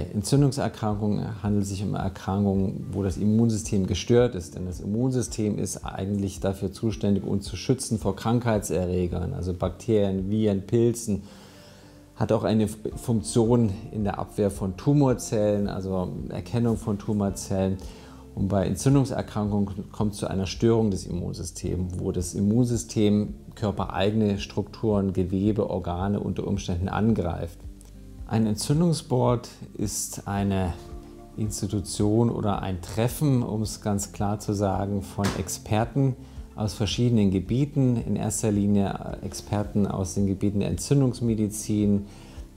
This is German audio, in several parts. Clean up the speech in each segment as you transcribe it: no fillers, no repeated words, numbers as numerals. Bei Entzündungserkrankungen handelt es sich um Erkrankungen, wo das Immunsystem gestört ist. Denn das Immunsystem ist eigentlich dafür zuständig, uns zu schützen vor Krankheitserregern, also Bakterien, Viren, Pilzen. Hat auch eine Funktion in der Abwehr von Tumorzellen, also Erkennung von Tumorzellen. Und bei Entzündungserkrankungen kommt es zu einer Störung des Immunsystems, wo das Immunsystem körpereigene Strukturen, Gewebe, Organe unter Umständen angreift. Ein Entzündungsboard ist eine Institution oder ein Treffen, um es ganz klar zu sagen, von Experten aus verschiedenen Gebieten, in erster Linie Experten aus den Gebieten der Entzündungsmedizin,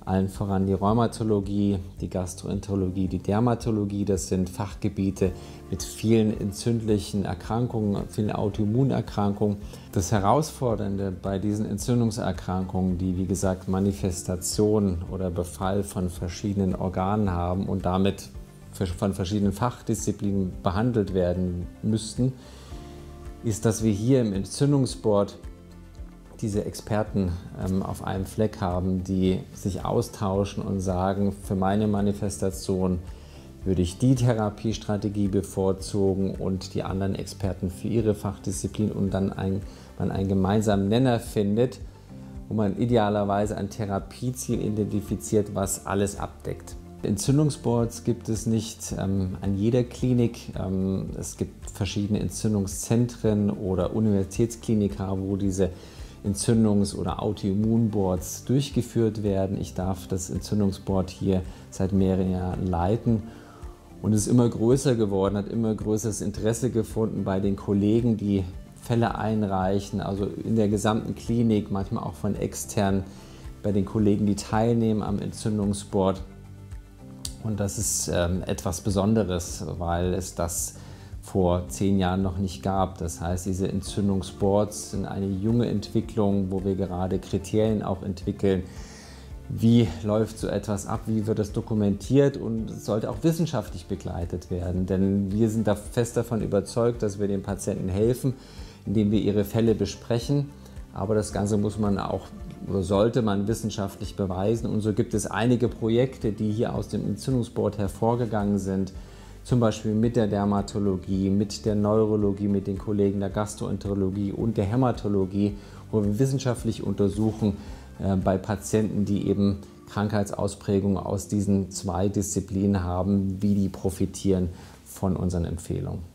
allen voran die Rheumatologie, die Gastroenterologie, die Dermatologie. Das sind Fachgebiete mit vielen entzündlichen Erkrankungen, vielen Autoimmunerkrankungen. Das Herausfordernde bei diesen Entzündungserkrankungen, die wie gesagt Manifestationen oder Befall von verschiedenen Organen haben und damit von verschiedenen Fachdisziplinen behandelt werden müssten, ist, dass wir hier im Entzündungsboard diese Experten auf einem Fleck haben, die sich austauschen und sagen, für meine Manifestation würde ich die Therapiestrategie bevorzugen und die anderen Experten für ihre Fachdisziplin, und dann man einen gemeinsamen Nenner findet, wo man idealerweise ein Therapieziel identifiziert, was alles abdeckt. Entzündungsboards gibt es nicht an jeder Klinik. Es gibt verschiedene Entzündungszentren oder Universitätsklinika, wo diese Entzündungs- oder Autoimmunboards durchgeführt werden. Ich darf das Entzündungsboard hier seit mehreren Jahren leiten und es ist immer größer geworden, hat immer größeres Interesse gefunden bei den Kollegen, die Fälle einreichen, also in der gesamten Klinik, manchmal auch von externen, bei den Kollegen, die teilnehmen am Entzündungsboard. Und das ist etwas Besonderes, weil es das vor 10 Jahren noch nicht gab. Das heißt, diese Entzündungsboards sind eine junge Entwicklung, wo wir gerade Kriterien auch entwickeln. Wie läuft so etwas ab? Wie wird das dokumentiert? Und es sollte auch wissenschaftlich begleitet werden, denn wir sind da fest davon überzeugt, dass wir den Patienten helfen, indem wir ihre Fälle besprechen. Aber das Ganze muss man auch oder sollte man wissenschaftlich beweisen. Und so gibt es einige Projekte, die hier aus dem Entzündungsboard hervorgegangen sind. Zum Beispiel mit der Dermatologie, mit der Neurologie, mit den Kollegen der Gastroenterologie und der Hämatologie, wo wir wissenschaftlich untersuchen bei Patienten, die eben Krankheitsausprägungen aus diesen 2 Disziplinen haben, wie die profitieren von unseren Empfehlungen.